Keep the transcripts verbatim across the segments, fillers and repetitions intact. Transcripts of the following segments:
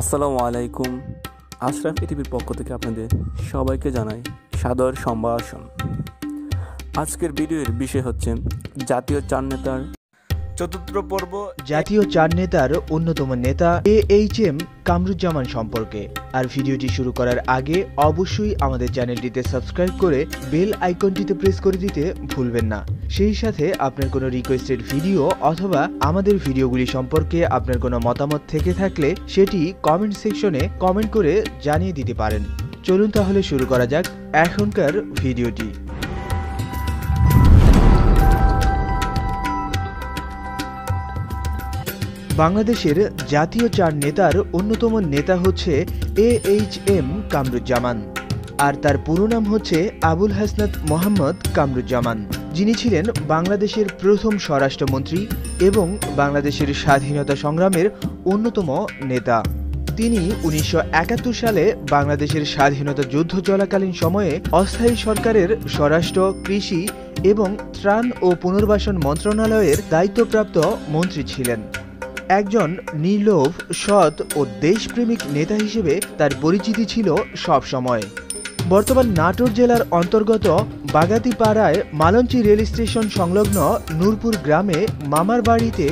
আসসালামু আলাইকুম। আশরাফ পৃথিবীর পক্ষ থেকে আপনাদের সবাইকে জানাই সাদর সম্ভাষণ। আজকের ভিডিওর বিষয় হচ্ছে জাতীয় চার নেতার চতুর্থ পর্ব। জাতীয় চার নেতার অন্যতম নেতা এ এইচ এম কামরুজ্জামান সম্পর্কে। আর ভিডিওটি শুরু করার আগে অবশ্যই আমাদের চ্যানেলটিতে সাবস্ক্রাইব করে বেল আইকনটিতে প্রেস করে দিতে ভুলবেন না। সেই সাথে আপনার কোনো রিকোয়েস্টেড ভিডিও অথবা আমাদের ভিডিওগুলি সম্পর্কে আপনার কোনো মতামত থেকে থাকলে সেটি কমেন্ট সেকশনে কমেন্ট করে জানিয়ে দিতে পারেন। চলুন তাহলে শুরু করা যাক এখনকার ভিডিওটি। বাংলাদেশের জাতীয় চার নেতার অন্যতম নেতা হচ্ছে এ এইচ এম কামরুজ্জামান, আর তার পুরো নাম হচ্ছে আবুল হাসনাত মোহাম্মদ কামরুজ্জামান, যিনি ছিলেন বাংলাদেশের প্রথম স্বরাষ্ট্রমন্ত্রী এবং বাংলাদেশের স্বাধীনতা সংগ্রামের অন্যতম নেতা। তিনি উনিশশো একাত্তর সালে বাংলাদেশের স্বাধীনতা যুদ্ধ চলাকালীন সময়ে অস্থায়ী সরকারের স্বরাষ্ট্র, কৃষি এবং ত্রাণ ও পুনর্বাসন মন্ত্রণালয়ের দায়িত্বপ্রাপ্ত মন্ত্রী ছিলেন। একজন নির্লোভ, সৎ ও দেশপ্রেমিক নেতা হিসেবে তার পরিচিতি ছিল সব সময়। বর্তমান নাটোর জেলার অন্তর্গত বাগাতিপাড়ায় মালঞ্চি রেল স্টেশন সংলগ্ন নূরপুর গ্রামে মামার বাড়িতে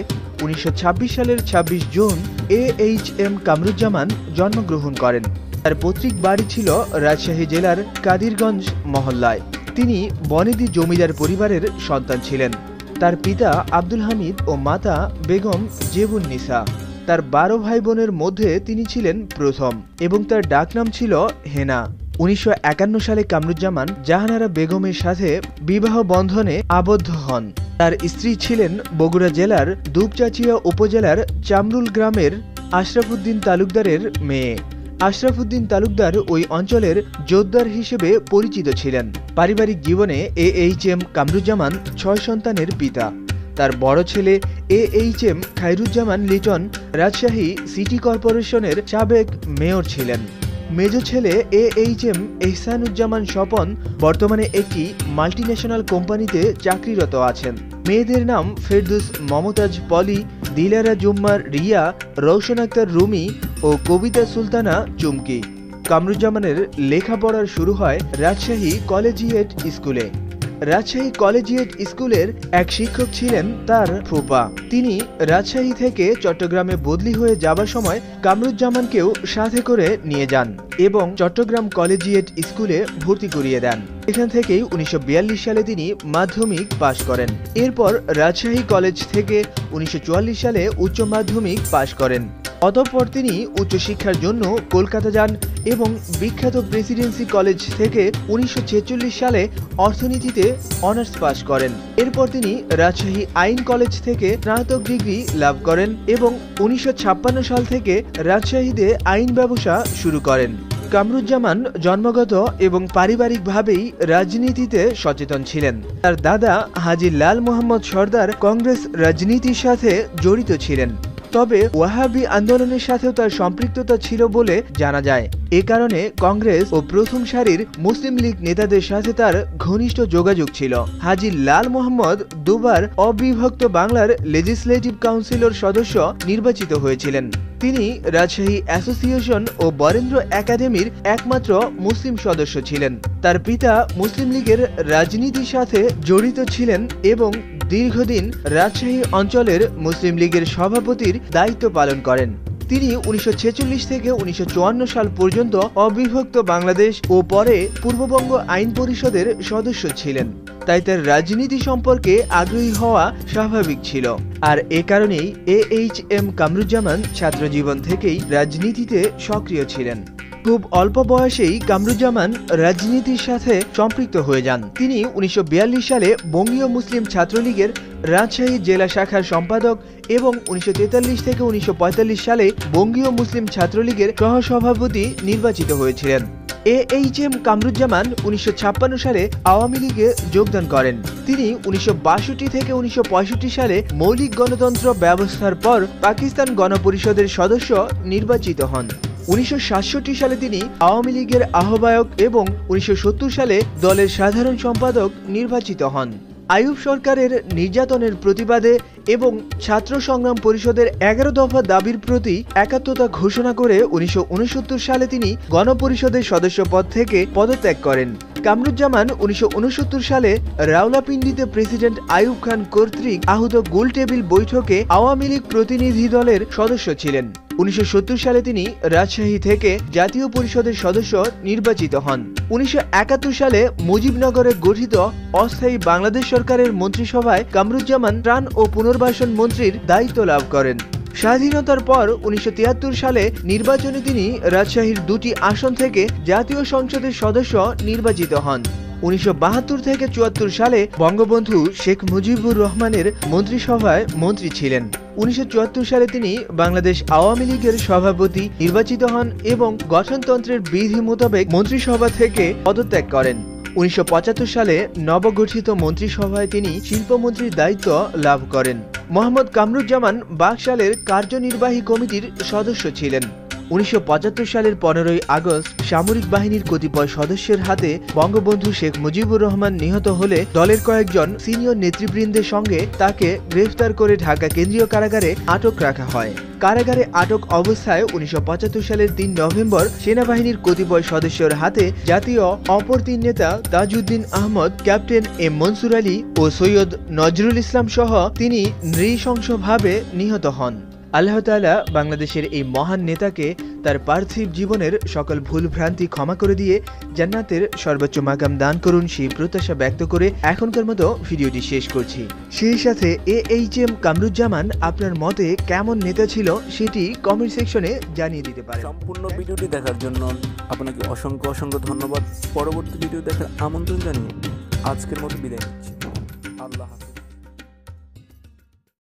উনিশশো ছাব্বিশ সালের ছাব্বিশ June A H M Kamruzzaman জন্মগ্রহণ করেন। তার পৈতৃক বাড়ি ছিল রাজশাহী জেলার কাদিরগঞ্জ মহল্লায়। তিনি বনেদি জমিদার পরিবারের সন্তান ছিলেন। তার পিতা আব্দুল হামিদ ও মাতা বেগম জেবুন নিসা। তার বারো ভাই বোনের মধ্যে তিনি ছিলেন প্রথম এবং তার ডাকনাম ছিল হেনা। উনিশশো একান্ন সালে কামরুজ্জামান জাহানারা বেগমের সাথে বিবাহ বন্ধনে আবদ্ধ হন। তার স্ত্রী ছিলেন বগুড়া জেলার দুপচাচিয়া উপজেলার চামরুল গ্রামের আশরাফুদ্দিন তালুকদারের মেয়ে। আশরাফুদ্দিন তালুকদার ওই অঞ্চলের জোদ্দার হিসেবে পরিচিত ছিলেন। পারিবারিক জীবনে এ এইচ এম কামরুজ্জামান ছয় সন্তানের পিতা। তার বড় ছেলে A H M Khairuzzaman Liton Rajshahi city কর্পোরেশনের সাবেক মেয়র ছিলেন। মেজ ছেলে A H M Ehsanuzzaman Swapan বর্তমানে একটি মাল্টিন্যাশনাল কোম্পানিতে চাকরিরত আছেন। মেয়েদের নাম ফেরদুস মমতাজ পলি, দিলারা জুম্মার রিয়া, রৌশন আক্তার রুমি ও কবিতা সুলতানা চুমকি। কামরুজ্জামানের লেখাপড়ার শুরু হয় রাজশাহী কলেজিয়েট স্কুলে। রাজশাহী কলেজিয়েট স্কুলের এক শিক্ষক ছিলেন তার ফুপা। তিনি রাজশাহী থেকে চট্টগ্রামে বদলি হয়ে যাবার সময় কামরুজ্জামানকেও সাথে করে নিয়ে যান এবং চট্টগ্রাম কলেজিয়েট স্কুলে ভর্তি করিয়ে দেন। এখান থেকেই উনিশশো বিয়াল্লিশ সালে তিনি মাধ্যমিক পাশ করেন। এরপর রাজশাহী কলেজ থেকে উনিশশো চুয়াল্লিশ সালে উচ্চ মাধ্যমিক পাশ করেন। অতঃপর তিনি উচ্চশিক্ষার জন্য কলকাতা যান এবং বিখ্যাত প্রেসিডেন্সি কলেজ থেকে উনিশশো ছেচল্লিশ সালে অর্থনীতিতে অনার্স পাশ করেন। এরপর তিনি রাজশাহী আইন কলেজ থেকে স্নাতক ডিগ্রি লাভ করেন এবং উনিশশো ছাপ্পান্ন সাল থেকে রাজশাহীতে আইন ব্যবসা শুরু করেন। কামরুজ্জামান জন্মগত এবং পারিবারিকভাবেই রাজনীতিতে সচেতন ছিলেন। তার দাদা হাজী লাল মোহাম্মদ সর্দার কংগ্রেস রাজনীতির সাথে জড়িত ছিলেন, তবে ওয়াহাবি আন্দোলনের সাথেও তার সম্পৃক্ততা ছিল বলে জানা যায়। এ কারণে কংগ্রেস ও প্রথম সারির মুসলিম লীগ নেতাদের সাথে তার ঘনিষ্ঠ যোগাযোগ ছিল। হাজী লাল মোহাম্মদ দুবার অবিভক্ত বাংলার লেজিসলেটিভ কাউন্সিলের সদস্য নির্বাচিত হয়েছিলেন। তিনি রাজশাহী অ্যাসোসিয়েশন ও বরেন্দ্র একাডেমির একমাত্র মুসলিম সদস্য ছিলেন। তার পিতা মুসলিম লীগের রাজনীতির সাথে জড়িত ছিলেন এবং দীর্ঘদিন রাজশাহী অঞ্চলের মুসলিম লীগের সভাপতির দায়িত্ব পালন করেন। তিনি উনিশশো ছেচল্লিশ থেকে উনিশশো চুয়ান্ন সাল পর্যন্ত অবিভক্ত বাংলাদেশ ও পরে পূর্ববঙ্গ আইন পরিষদের সদস্য ছিলেন। তাই তার রাজনীতি সম্পর্কে আগ্রহী হওয়া স্বাভাবিক ছিল, আর এ কারণেই এ এইচ এম কামরুজ্জামান ছাত্রজীবন থেকেই রাজনীতিতে সক্রিয় ছিলেন। খুব অল্প বয়সেই কামরুজ্জামান রাজনীতির সাথে সম্পৃক্ত হয়ে যান। তিনি উনিশশো বিয়াল্লিশ সালে বঙ্গীয় মুসলিম ছাত্রলীগের রাজশাহী জেলা শাখার সম্পাদক এবং উনিশশো তেতাল্লিশ থেকে উনিশশো পঁয়তাল্লিশ সালে বঙ্গীয় মুসলিম ছাত্রলীগের সহসভাপতি নির্বাচিত হয়েছিলেন। এ এইচ এম কামরুজ্জামান উনিশশো ছাপ্পান্ন সালে আওয়ামী লীগে যোগদান করেন। তিনি উনিশশো বাষট্টি থেকে উনিশশো পঁয়ষট্টি সালে মৌলিক গণতন্ত্র ব্যবস্থার পর পাকিস্তান গণপরিষদের সদস্য নির্বাচিত হন। উনিশশো সাতষট্টি সালে তিনি আওয়ামী লীগের আহ্বায়ক এবং উনিশশো সত্তর সালে দলের সাধারণ সম্পাদক নির্বাচিত হন। আইয়ুব সরকারের নির্যাতনের প্রতিবাদে এবং ছাত্র সংগ্রাম পরিষদের এগারো দফা দাবির প্রতি একাত্মতা ঘোষণা করে উনিশশো উনসত্তর সালে তিনি গণপরিষদের সদস্য পদ থেকে পদত্যাগ করেন। কামরুজ্জামান উনিশশো উনসত্তর সালে রাওলাপিন্ডিতে প্রেসিডেন্ট আইয়ুব খান কর্তৃক আহত গোলটেবিল বৈঠকে আওয়ামী লীগ প্রতিনিধি দলের সদস্য ছিলেন। উনিশশো সত্তর সালে তিনি রাজশাহী থেকে জাতীয় পরিষদের সদস্য নির্বাচিত হন। উনিশশো একাত্তর সালে মুজিবনগরে গঠিত অস্থায়ী বাংলাদেশ সরকারের মন্ত্রিসভায় কামরুজ্জামান ত্রাণ ও পুনর্বাসন মন্ত্রীর দায়িত্ব লাভ করেন। স্বাধীনতার পর উনিশশো তিয়াত্তর সালে নির্বাচনে তিনি রাজশাহীর দুটি আসন থেকে জাতীয় সংসদের সদস্য নির্বাচিত হন। উনিশশো বাহাত্তর থেকে চুয়াত্তর সালে বঙ্গবন্ধু শেখ মুজিবুর রহমানের মন্ত্রিসভায় মন্ত্রী ছিলেন। উনিশশো চুয়াত্তর সালে তিনি বাংলাদেশ আওয়ামী লীগের সভাপতি নির্বাচিত হন এবং গঠনতন্ত্রের বিধি মোতাবেক মন্ত্রিসভা থেকে পদত্যাগ করেন। উনিশশো পঁচাত্তর সালে নবগঠিত মন্ত্রিসভায় তিনি শিল্পমন্ত্রীর দায়িত্ব লাভ করেন। মোহাম্মদ কামরুজ্জামান বাকশালের কার্যনির্বাহী কমিটির সদস্য ছিলেন। উনিশশো পঁচাত্তর সালের পনেরোই আগস্ট সামরিক বাহিনীর কতিপয় সদস্যের হাতে বঙ্গবন্ধু শেখ মুজিবুর রহমান নিহত হলে দলের কয়েকজন সিনিয়র নেতৃবৃন্দের সঙ্গে তাকে গ্রেফতার করে ঢাকা কেন্দ্রীয় কারাগারে আটক রাখা হয়। কারাগারে আটক অবস্থায় উনিশশো পঁচাত্তর সালের তিন নভেম্বর সেনাবাহিনীর কতিপয় সদস্যের হাতে জাতীয় অপর তিন নেতা তাজউদ্দিন আহমদ, ক্যাপ্টেন এম মনসুর আলী ও সৈয়দ নজরুল ইসলাম সহ তিনি নৃশংসভাবে নিহত হন। আল্লাহ তাআলা বাংলাদেশের এই মহান নেতাকে তার পার্থিব জীবনের সকল ভুল ভ্রান্তি ক্ষমা করে দিয়ে জান্নাতের সর্বোচ্চ মাকাম দান করুন, সেই প্রত্যাশা ব্যক্ত করে এখনকার মতো ভিডিওটি শেষ করছি। সেই সাথে এএইচএম কামরুজ্জামান আপনার মতে কেমন নেতা ছিল সেটি কমেন্ট সেকশনে জানিয়ে দিতে পারেন। সম্পূর্ণ ভিডিওটি দেখার জন্য আপনাকে অসংখ্য অসংখ্য ধন্যবাদ। পরবর্তী ভিডিও দেখার আমন্ত্রণ জানিয়ে আজকের মতো বিদায় নিচ্ছি।